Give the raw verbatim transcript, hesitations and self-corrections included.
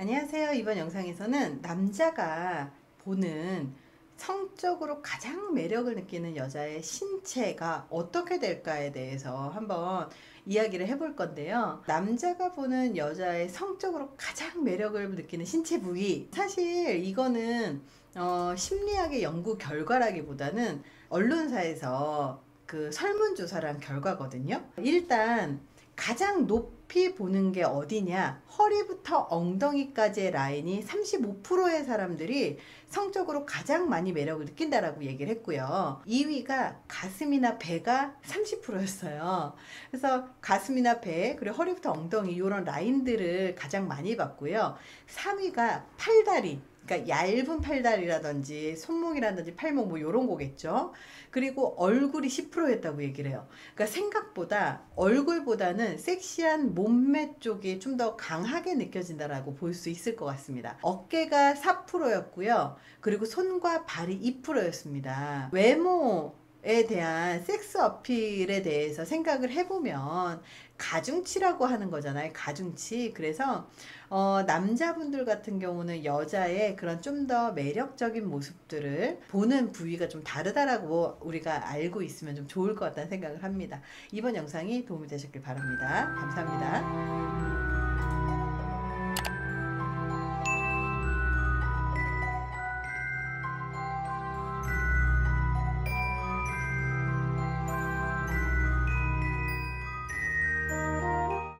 안녕하세요. 이번 영상에서는 남자가 보는 성적으로 가장 매력을 느끼는 여자의 신체가 어떻게 될까에 대해서 한번 이야기를 해볼 건데요. 남자가 보는 여자의 성적으로 가장 매력을 느끼는 신체 부위, 사실 이거는 어, 심리학의 연구 결과라기보다는 언론사에서 그 설문조사란 결과거든요. 일단 가장 높이 보는 게 어디냐, 허리부터 엉덩이까지의 라인이 삼십오 퍼센트의 사람들이 성적으로 가장 많이 매력을 느낀다라고 얘기를 했고요. 이 위가 가슴이나 배가 삼십 퍼센트였어요. 그래서 가슴이나 배, 그리고 허리부터 엉덩이 이런 라인들을 가장 많이 봤고요. 삼 위가 팔다리, 그러니까 얇은 팔다리라든지 손목이라든지 팔목 뭐 이런 거겠죠. 그리고 얼굴이 십 퍼센트였다고 얘기를 해요. 그러니까 생각보다 얼굴보다는 섹시한 몸매 쪽이 좀 더 강하게 느껴진다라고 볼 수 있을 것 같습니다. 어깨가 사 퍼센트였고요. 그리고 손과 발이 이 퍼센트였습니다. 외모 에 대한 섹스 어필에 대해서 생각을 해보면 가중치라고 하는 거잖아요. 가중치. 그래서 어, 남자분들 같은 경우는 여자의 그런 좀 더 매력적인 모습들을 보는 부위가 좀 다르다라고 우리가 알고 있으면 좀 좋을 것 같다는 생각을 합니다. 이번 영상이 도움이 되셨길 바랍니다. 감사합니다.